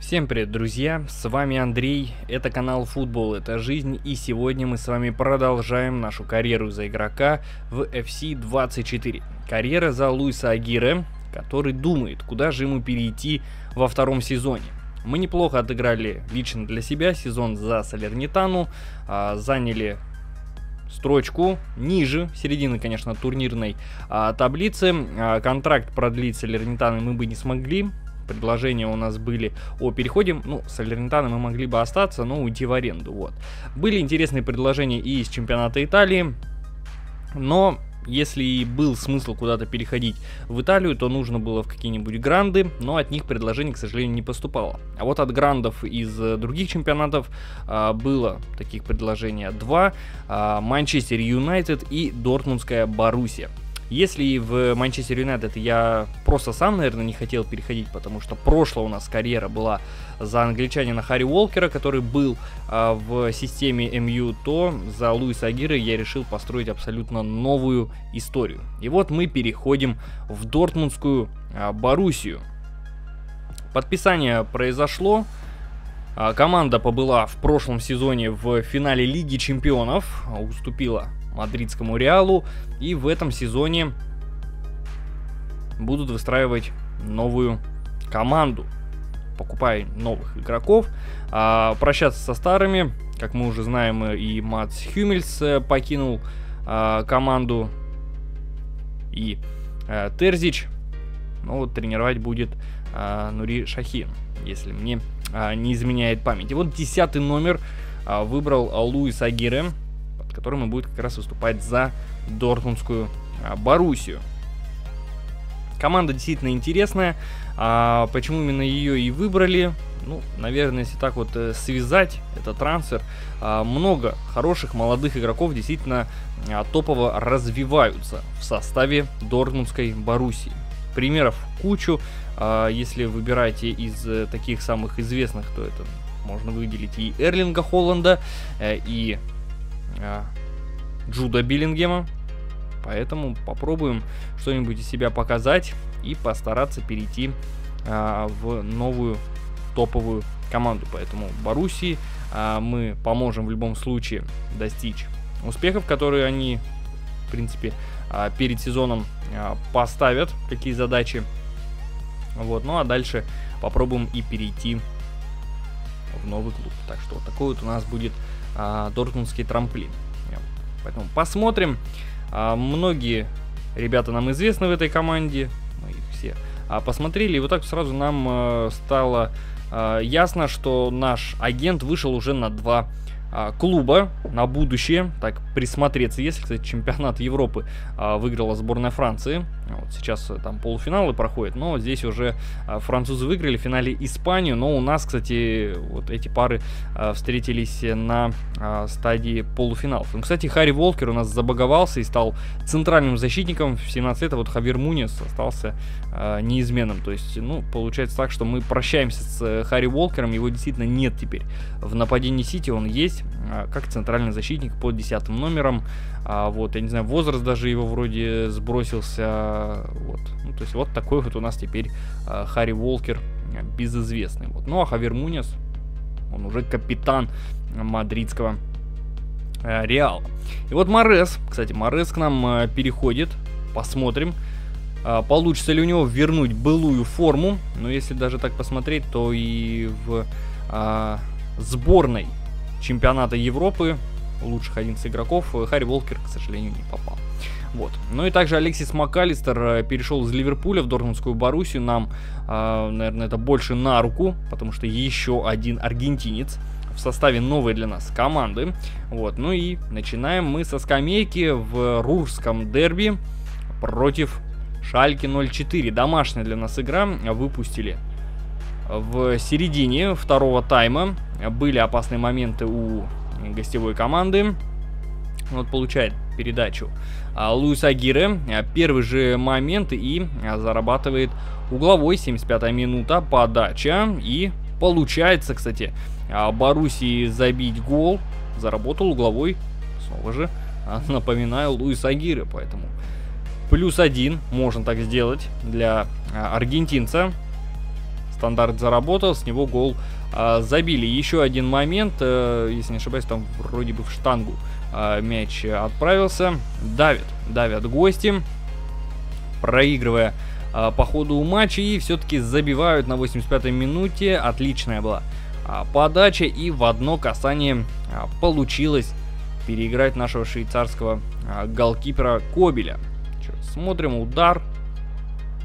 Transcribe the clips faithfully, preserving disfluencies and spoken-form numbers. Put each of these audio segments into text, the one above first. Всем привет, друзья, с вами Андрей, это канал Футбол, это жизнь, и сегодня мы с вами продолжаем нашу карьеру за игрока в эф си двадцать четыре. Карьера за Луиса Агирре, который думает, куда же ему перейти во втором сезоне. Мы неплохо отыграли лично для себя сезон за Салернитану, заняли строчку ниже, середины, конечно, турнирной таблицы. Контракт продлить Салернитану мы бы не смогли. Предложения у нас были о переходе, ну, с Альрентано мы могли бы остаться, но уйти в аренду, вот. Были интересные предложения и из чемпионата Италии, но если и был смысл куда-то переходить в Италию, то нужно было в какие-нибудь гранды, но от них предложений, к сожалению, не поступало. А вот от грандов из других чемпионатов а, было таких предложений два, а, Манчестер Юнайтед и Дортмундская Боруссия. Если в Манчестер Юнайтед я просто сам, наверное, не хотел переходить, потому что прошлая у нас карьера была за англичанина Харри Уолкера, который был а, в системе эм ю, то за Луиса Агирре я решил построить абсолютно новую историю. И вот мы переходим в Дортмундскую а, Боруссию. Подписание произошло. А, команда побыла в прошлом сезоне в финале Лиги Чемпионов, уступила Мадридскому Реалу, и в этом сезоне будут выстраивать новую команду, покупая новых игроков, а, прощаться со старыми. Как мы уже знаем, и Мац Хуммельс покинул а, команду, и а, Терзич, но вот тренировать будет а, Нури Шахин, если мне а, не изменяет память. И вот десятый номер а, выбрал Луис Агирре, которым и будет как раз выступать за Дортмундскую а, Боруссию. Команда действительно интересная. А, почему именно ее и выбрали? Ну, наверное, если так вот связать этот трансфер, а, много хороших молодых игроков действительно а, топово развиваются в составе Дортмундской Боруссии. Примеров кучу. А, если выбираете из таких самых известных, то это можно выделить и Эрлинга Холанда, и Джуда Беллингема, поэтому попробуем что-нибудь из себя показать и постараться перейти а, в новую топовую команду. Поэтому Боруссии а, мы поможем в любом случае достичь успехов, которые они, в принципе, а, перед сезоном а, поставят, какие задачи. Вот, ну а дальше попробуем и перейти в новый клуб. Так что вот такой вот у нас будет дортмундский трамплин. Поэтому посмотрим. Многие ребята нам известны в этой команде, мы их все посмотрели, и вот так сразу нам стало ясно, что наш агент вышел уже на два клуба на будущее, так присмотреться. Если, кстати, чемпионат Европы выиграла сборная Франции, вот сейчас там полуфиналы проходят, но здесь уже французы выиграли в финале Испанию, но у нас, кстати, вот эти пары встретились на стадии полуфиналов. Ну, кстати, Харри Уолкер у нас забаговался и стал центральным защитником в семнадцать лет, а вот Хавьер Мунис остался неизменным. То есть, ну, получается так, что мы прощаемся с Харри Уолкером, его действительно нет теперь в нападении Сити, он есть как центральный защитник под десятым номером. А вот, я не знаю, возраст даже его вроде сбросился. Вот, ну, то есть вот такой вот у нас теперь а, Харри Уолкер безызвестный. Вот. Ну а Хавьер Мунис, он уже капитан мадридского а, Реала. И вот Морес, кстати, Морес к нам а, переходит. Посмотрим, а, получится ли у него вернуть былую форму. Но если даже так посмотреть, то и в а, сборной чемпионата Европы лучших одиннадцати игроков Харри Уолкер, к сожалению, не попал. Вот. Ну и также Алексис Мак-Аллистер перешел из Ливерпуля в Дортмундскую Боруссию. Нам, наверное, это больше на руку, потому что еще один аргентинец в составе новой для нас команды. Вот. Ну и начинаем мы со скамейки в рурском дерби против Шальке ноль четыре. Домашняя для нас игра, выпустили в середине второго тайма. Были опасные моменты у гостевой команды. Вот получает передачу Луис Агирре. Первый же момент и зарабатывает угловой. семьдесят пятая минута, подача. И получается, кстати, Боруссии забить гол. Заработал угловой. Снова же, напоминаю, Луис Агирре. Поэтому плюс один можно так сделать для аргентинца. стандарт заработал, с него гол э, забили. Еще один момент, э, если не ошибаюсь, там вроде бы в штангу э, мяч отправился. Давит, давят гости, проигрывая э, по ходу матча, и все-таки забивают на восемьдесят пятой минуте. Отличная была э, подача, и в одно касание э, получилось переиграть нашего швейцарского э, голкипера Кобеля. Смотрим, удар.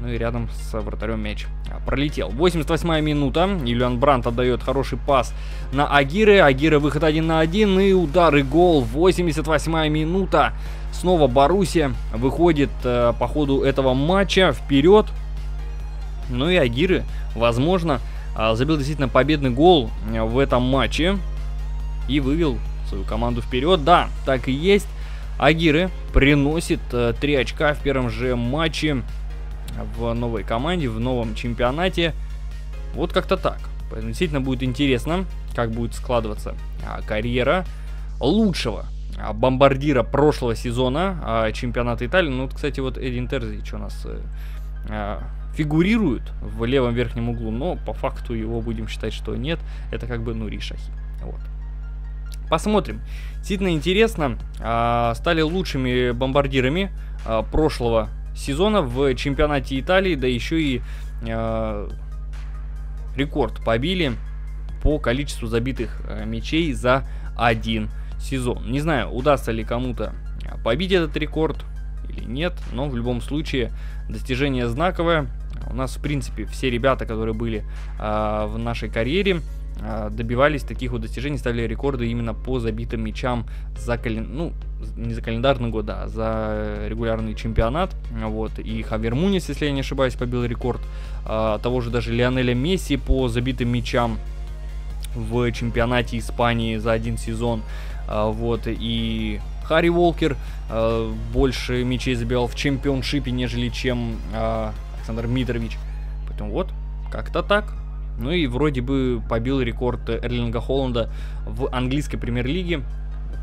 Ну и рядом с вратарем мяч пролетел. восемьдесят восьмая минута. Ильян Брандт отдает хороший пас на Агирре. Агирре выход один на один. И удар, и гол. восемьдесят восьмая минута. Снова Боруссия выходит э, по ходу этого матча вперед. Ну и Агирре, возможно, э, забил действительно победный гол в этом матче. И вывел свою команду вперед. Да, так и есть. Агирре приносит три очка в первом же матче в новой команде, в новом чемпионате. Вот как-то так. Поэтому действительно будет интересно, как будет складываться карьера лучшего бомбардира прошлого сезона чемпионата Италии. Ну, вот, кстати, вот Эдин Терзич у нас фигурирует в левом верхнем углу, но по факту его будем считать, что нет. Это как бы Нури Шахин. Вот. Посмотрим. Действительно интересно. Стали лучшими бомбардирами прошлого сезона в чемпионате Италии. Да еще и рекорд побили по количеству забитых мячей за один сезон. Не знаю, удастся ли кому-то побить этот рекорд или нет. Но в любом случае достижение знаковое. У нас в принципе все ребята, которые были в нашей карьере, добивались таких вот достижений, ставили рекорды именно по забитым мячам за кален... ну, не за календарный год, а за регулярный чемпионат. Вот. И Хавьер Мунис, если я не ошибаюсь, побил рекорд а, того же даже Лионеля Месси по забитым мячам в чемпионате Испании за один сезон. А, вот. И Харри Уолкер а, больше мячей забивал в чемпионшипе, нежели чем а, Александр Митрович. Поэтому вот, как-то так. Ну и вроде бы побил рекорд Эрлинга Холанда в английской премьер-лиге,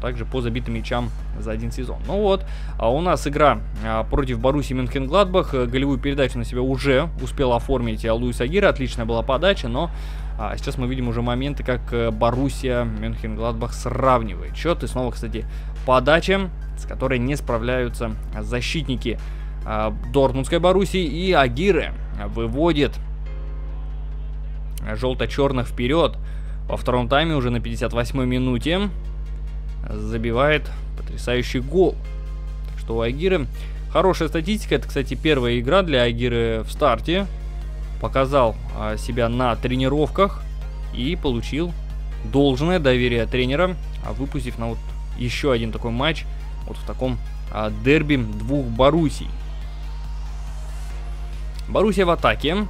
также по забитым мячам за один сезон. Ну вот, а у нас игра против Боруссии Мюнхен-Гладбах. Голевую передачу на себя уже успел оформить Луис Агирре. Отличная была подача, но а, сейчас мы видим уже моменты, как Боруссия Мюнхен-Гладбах сравнивает счет. И снова, кстати, подача, с которой не справляются защитники а, Дортмундской Боруссии. И Агирре выводит желто-черных вперед. Во втором тайме уже на пятьдесят восьмой минуте забивает потрясающий гол. Так что у Агирре хорошая статистика. Это, кстати, первая игра для Агирре в старте. Показал себя на тренировках и получил должное доверие тренера, выпустив на вот еще один такой матч, вот в таком дерби двух Боруссий. Боруссия в атаке.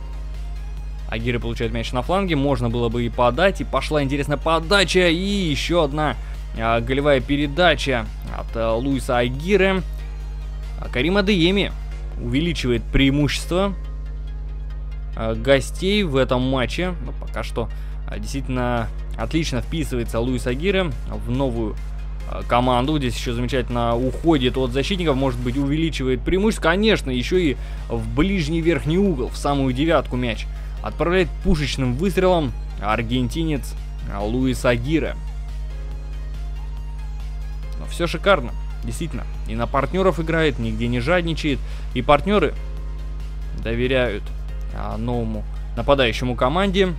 Агирре получает мяч на фланге, можно было бы и подать, и пошла интересная подача, и еще одна а, голевая передача от а, Луиса Агирре. А, Карим Адейеми увеличивает преимущество а, гостей в этом матче. Но пока что а, действительно отлично вписывается Луис Агирре в новую а, команду. Здесь еще замечательно уходит от защитников, может быть, увеличивает преимущество. Конечно, еще и в ближний верхний угол, в самую девятку мяч отправляет пушечным выстрелом аргентинец Луис Агирре. Но все шикарно, действительно. И на партнеров играет, нигде не жадничает. И партнеры доверяют а, новому нападающему команде,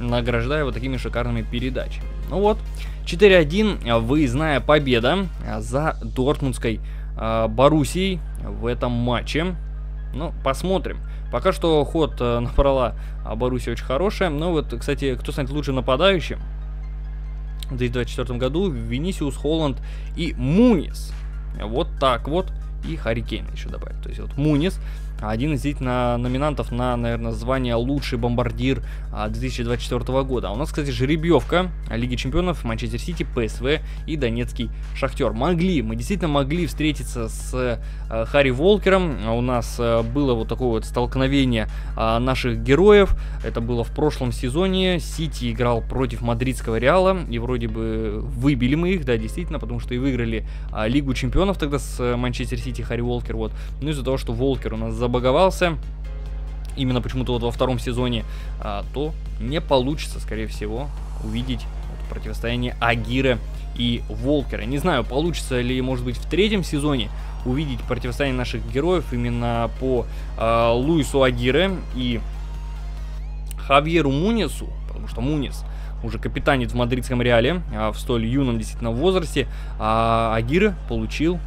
награждая вот такими шикарными передачами. Ну вот, четыре один, выездная победа за Дортмундской а, Боруссией в этом матче. Ну, посмотрим. Пока что ход набрала Боруссия очень хорошая. Но вот, кстати, кто станет лучшим нападающим в две тысячи двадцать четвёртом году? Венисиус, Холанд и Мунис. Вот так вот. И Харри Кейн еще добавил. То есть вот Мунис, один из действительно номинантов на, наверное, звание лучший бомбардир две тысячи двадцать четвёртого года. А у нас, кстати, жеребьевка Лиги Чемпионов: Манчестер Сити, ПСВ и Донецкий Шахтер. Могли, мы действительно могли встретиться с Харри Уолкером. У нас было вот такое вот столкновение наших героев. Это было в прошлом сезоне. Сити играл против Мадридского Реала. И вроде бы выбили мы их, да, действительно, потому что и выиграли Лигу Чемпионов тогда с Манчестер Сити, Харри Уолкер. Вот. Ну из-за того, что Уолкер у нас забаговался, именно почему-то вот во втором сезоне, то не получится, скорее всего, увидеть вот противостояние Агирре и Уолкера. Не знаю, получится ли, может быть, в третьем сезоне увидеть противостояние наших героев именно по э, Луису Агирре и Хавьеру Мунису, потому что Мунис уже капитанец в мадридском Реале а в столь юном действительно возрасте, а Агирре получил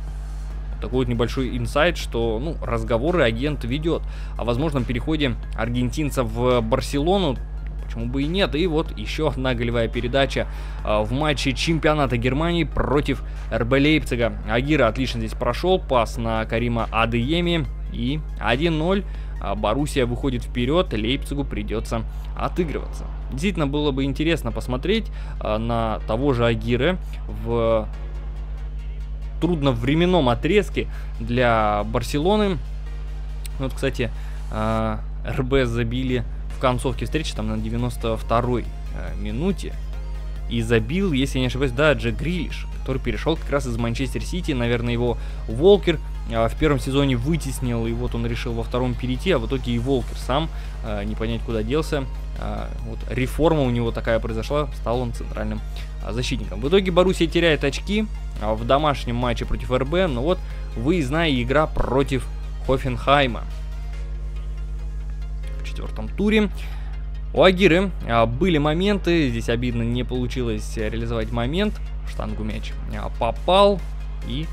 такой вот небольшой инсайт, что ну, разговоры агент ведет о возможном переходе аргентинца в Барселону. Почему бы и нет? И вот еще одна голевая передача а, в матче чемпионата Германии против эр бэ Лейпцига. Агирре отлично здесь прошел, пас на Карима Адейеми и один ноль. А Боруссия выходит вперед, Лейпцигу придется отыгрываться. Действительно было бы интересно посмотреть а, на того же Агирре в трудновременном отрезке для Барселоны. Вот, кстати, а, эр бэ забили в концовке встречи, там на девяносто второй э, минуте, и забил, если не ошибаюсь, да, Джек Грилиш, который перешел как раз из Манчестер Сити. Наверное, его Уолкер э, в первом сезоне вытеснил, и вот он решил во втором перейти, а в итоге и Уолкер сам э, не понять куда делся. Э, вот реформа у него такая произошла, стал он центральным э, защитником. В итоге Боруссия теряет очки э, в домашнем матче против эр бэ, но вот выездная игра против Хоффенхайма. В четвертом туре у Агирре а, были моменты, здесь обидно не получилось реализовать момент, в штангу мяч а, попал, и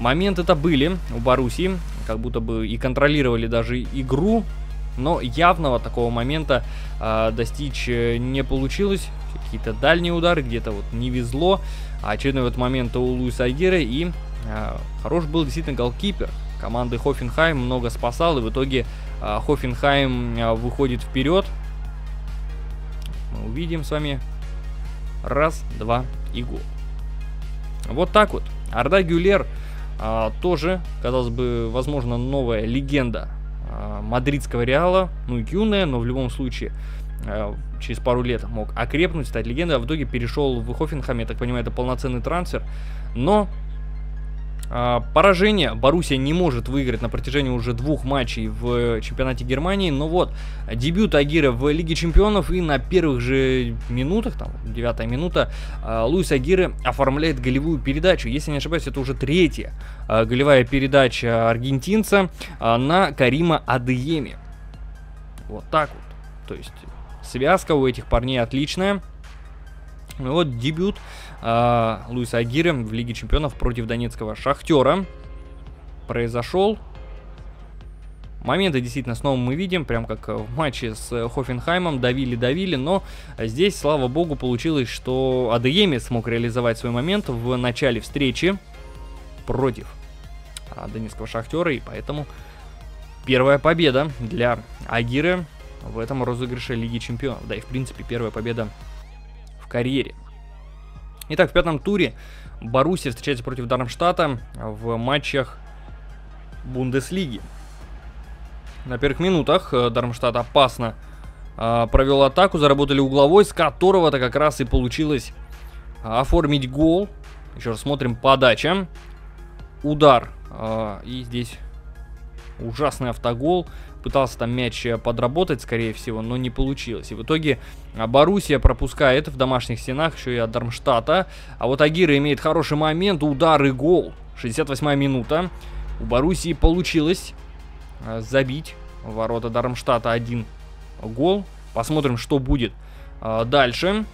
моменты-то были у Боруссии, как будто бы и контролировали даже игру, но явного такого момента а, достичь не получилось, какие-то дальние удары, где-то вот не везло, очередной вот момент у Луиса Агирре, и а, хорош был действительно голкипер команды Хоффенхайм, много спасал, и в итоге Хоффенхайм выходит вперед. Мы увидим с вами раз, два и гол. Вот так вот. Арда Гюлер а, тоже, казалось бы, возможно, новая легенда а, мадридского Реала. Ну, юная, но в любом случае а, через пару лет мог окрепнуть, стать легендой. А в итоге перешел в Хоффенхайм, я так понимаю, это полноценный трансфер. Но поражение. Боруссия не может выиграть на протяжении уже двух матчей в чемпионате Германии. Но вот дебют Агирре в Лиге Чемпионов, и на первых же минутах, там девятая минута, Луис Агирре оформляет голевую передачу. Если не ошибаюсь, это уже третья голевая передача аргентинца на Карима Адейеми. Вот так вот. То есть связка у этих парней отличная. Ну вот дебют э, Луиса Агирре в Лиге Чемпионов против Донецкого Шахтера произошел. Моменты действительно снова мы видим, прям как в матче с Хоффенхаймом, давили-давили, но здесь, слава богу, получилось, что Адейеми смог реализовать свой момент в начале встречи против Донецкого Шахтера, и поэтому первая победа для Агирре в этом розыгрыше Лиги Чемпионов, да и в принципе первая победа в карьере. Итак, в пятом туре Боруссия встречается против Дармштадта в матчах Бундеслиги. На первых минутах Дармштадт опасно э, провел атаку, заработали угловой, с которого-то как раз и получилось оформить гол. Еще раз смотрим, подача, удар, э, и здесь ужасный автогол. Пытался там мяч подработать, скорее всего, но не получилось. И в итоге Боруссия пропускает в домашних стенах еще и от Дармштадта. А вот Агирре имеет хороший момент, удар и гол. шестьдесят восьмая минута. У Боруссии получилось забить в ворота Дармштадта один гол. Посмотрим, что будет дальше.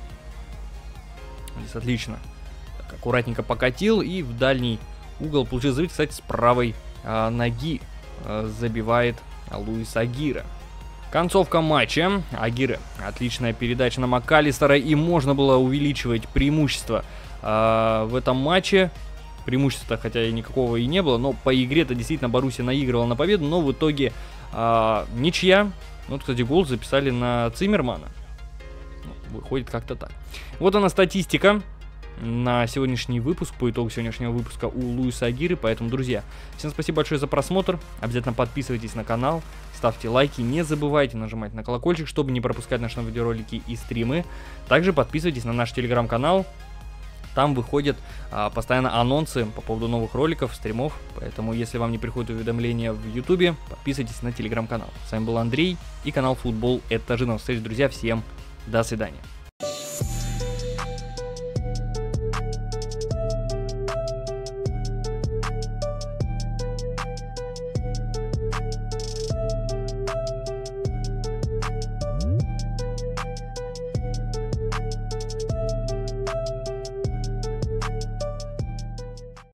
Здесь отлично. Так, аккуратненько покатил и в дальний угол получил забить. Кстати, с правой ноги забивает Луис Агирре. Концовка матча. Агирре. Отличная передача на Мак-Аллистера. И можно было увеличивать преимущество э, в этом матче. Преимущества, хотя и никакого и не было. Но по игре-то действительно Боруссия наигрывала на победу. Но в итоге э, ничья. Вот, кстати, гол записали на Циммермана. Выходит как-то так. Вот она статистика на сегодняшний выпуск, по итогу сегодняшнего выпуска у Луиса Агирре. Поэтому, друзья, всем спасибо большое за просмотр. Обязательно подписывайтесь на канал, ставьте лайки, не забывайте нажимать на колокольчик, чтобы не пропускать наши видеоролики и стримы. Также подписывайтесь на наш телеграм-канал, Там выходят а, постоянно анонсы по поводу новых роликов, стримов. Поэтому, если вам не приходят уведомления в Ютубе, подписывайтесь на телеграм-канал. С вами был Андрей и канал Футбол. Это Жинов. Встреч, друзья. Всем до свидания.